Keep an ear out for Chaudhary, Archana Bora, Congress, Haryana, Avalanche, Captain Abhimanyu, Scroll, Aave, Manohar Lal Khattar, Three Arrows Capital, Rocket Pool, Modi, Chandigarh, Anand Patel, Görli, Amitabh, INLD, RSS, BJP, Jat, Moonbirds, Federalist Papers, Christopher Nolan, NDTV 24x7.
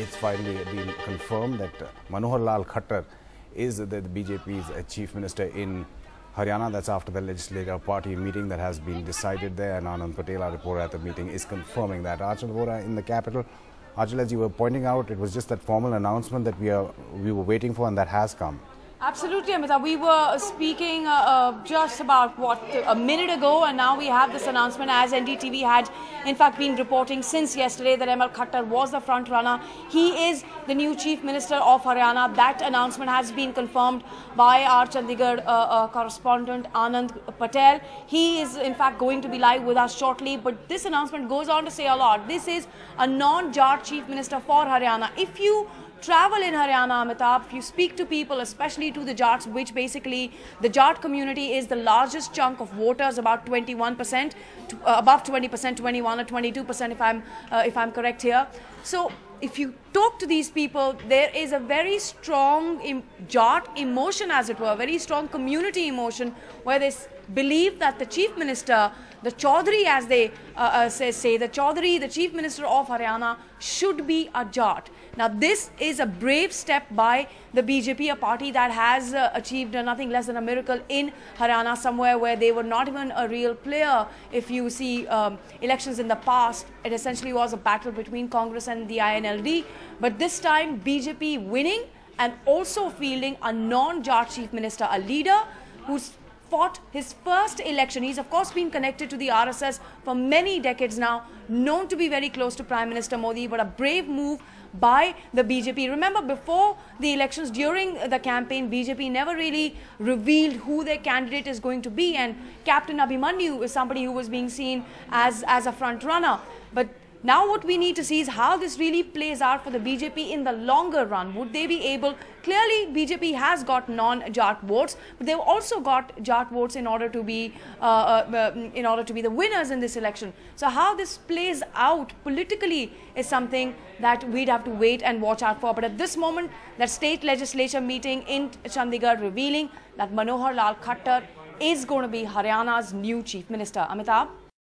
it's finally been confirmed that Manohar Lal Khattar is the BJP's chief minister in Haryana. That's after the legislative party meeting that has been decided there, and Anand Patel, our reporter at the meeting, is confirming that. Archana Bora in the capital. Archana, as you were pointing out, it was just that formal announcement that we were waiting for, and that has come. Absolutely, Amita. We were speaking just about, a minute ago, and now we have this announcement, as NDTV had, in fact, been reporting since yesterday that ML Khattar was the front runner. He is the new Chief Minister of Haryana. That announcement has been confirmed by our Chandigarh correspondent, Anand Patel. He is, in fact, going to be live with us shortly, but this announcement goes on to say a lot. This is a non-Jat Chief Minister for Haryana. If you travel in Haryana, Amitabh, if you speak to people, especially to the Jats, which basically the Jat community is the largest chunk of voters, about 21%, above 20%, 21 or 22% if I'm correct here. So if you talk to these people, there is a very strong Jat emotion, as it were, very strong community emotion, where they believe that the Chief Minister, the Chaudhary, as they say, the Chaudhary, the Chief Minister of Haryana, should be a Jat. Now, this is a brave step by the BJP, a party that has achieved nothing less than a miracle in Haryana, somewhere where they were not even a real player. If you see elections in the past, it essentially was a battle between Congress and the INLD. But this time, BJP winning and also fielding a non-Jat Chief Minister, a leader who's fought his first election. He's of course been connected to the RSS for many decades now, known to be very close to Prime Minister Modi, but a brave move by the BJP. Remember, before the elections, during the campaign, BJP never really revealed who their candidate is going to be, and Captain Abhimanyu is somebody who was being seen as a front runner. But now what we need to see is how this really plays out for the BJP in the longer run. Would they be able? Clearly, BJP has got non-Jat votes, but they've also got Jat votes in order to be the winners in this election. So how this plays out politically is something that we'd have to wait and watch out for. But at this moment, that state legislature meeting in Chandigarh revealing that Manohar Lal Khattar is going to be Haryana's new Chief Minister. Amitabh?